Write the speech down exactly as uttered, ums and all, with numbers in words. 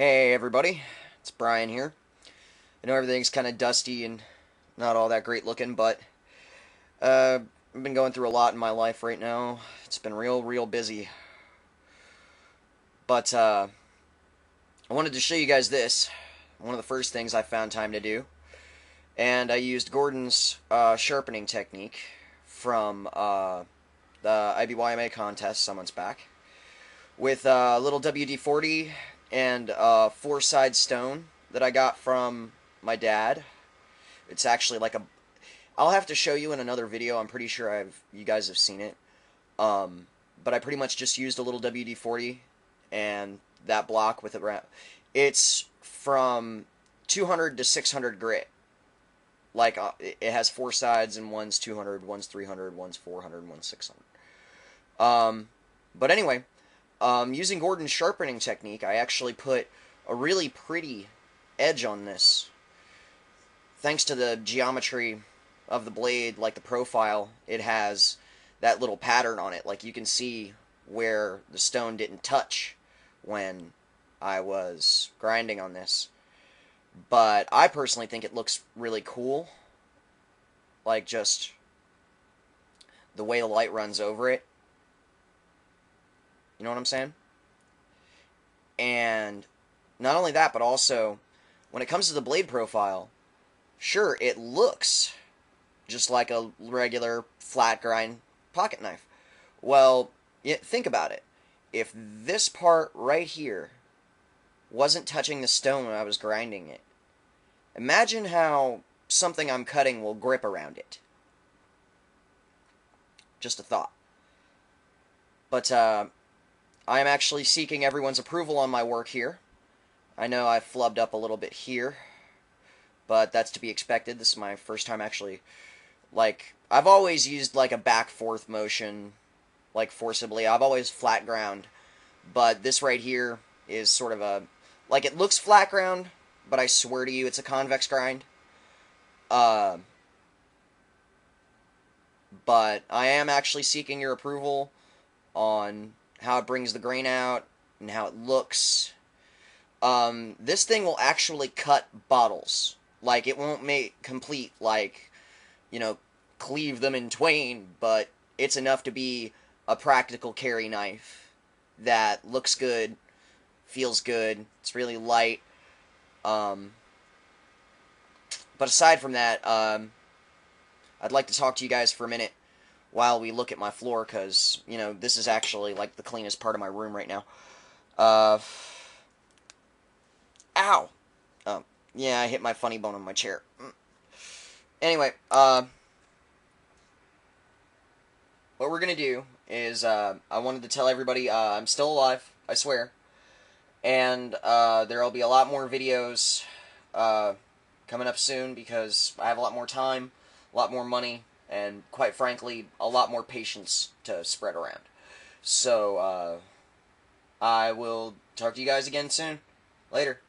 Hey everybody, it's Brian here. I know everything's kind of dusty and not all that great looking, but uh, I've been going through a lot in my life right now. It's been real, real busy. But uh, I wanted to show you guys this. One of the first things I found time to do. And I used Gordon's uh, sharpening technique from uh, the I B Y M A contest some months back with a uh, little W D forty and a four-side stone that I got from my dad. It's actually like a... I'll have to show you in another video. I'm pretty sure I've you guys have seen it. Um, but I pretty much just used a little W D forty and that block with it around. It's from two hundred to six hundred grit. Like, uh, it has four sides, and one's two hundred, one's three hundred, one's four hundred, one's six hundred. Um, but anyway... Um, using Gordon's sharpening technique, I actually put a really pretty edge on this. Thanks to the geometry of the blade, like the profile, it has that little pattern on it. Like, you can see where the stone didn't touch when I was grinding on this. But I personally think it looks really cool. Like, just the way the light runs over it. You know what I'm saying? And not only that, but also, when it comes to the blade profile, sure, it looks just like a regular flat grind pocket knife. Well, think about it. If this part right here wasn't touching the stone when I was grinding it, imagine how something I'm cutting will grip around it. Just a thought. But, uh... I'm actually seeking everyone's approval on my work here. I know I flubbed up a little bit here, but that's to be expected. This is my first time actually, like, I've always used, like, a back-forth motion, like, forcibly. I've always flat ground, but this right here is sort of a, like, it looks flat ground, but I swear to you it's a convex grind. Uh, but I am actually seeking your approval on how it brings the grain out, and how it looks. Um, this thing will actually cut bottles. Like, it won't make complete, like, you know, cleave them in twain, but it's enough to be a practical carry knife that looks good, feels good, it's really light. Um, but aside from that, um, I'd like to talk to you guys for a minute while we look at my floor, because, you know, this is actually, like, the cleanest part of my room right now. Uh, ow! Um, yeah, I hit my funny bone on my chair. Anyway, uh, what we're gonna do is, uh, I wanted to tell everybody, uh, I'm still alive, I swear. And, uh, there'll be a lot more videos, uh, coming up soon, because I have a lot more time, a lot more money, and quite frankly, a lot more patience to spread around. So, uh, I will talk to you guys again soon. Later.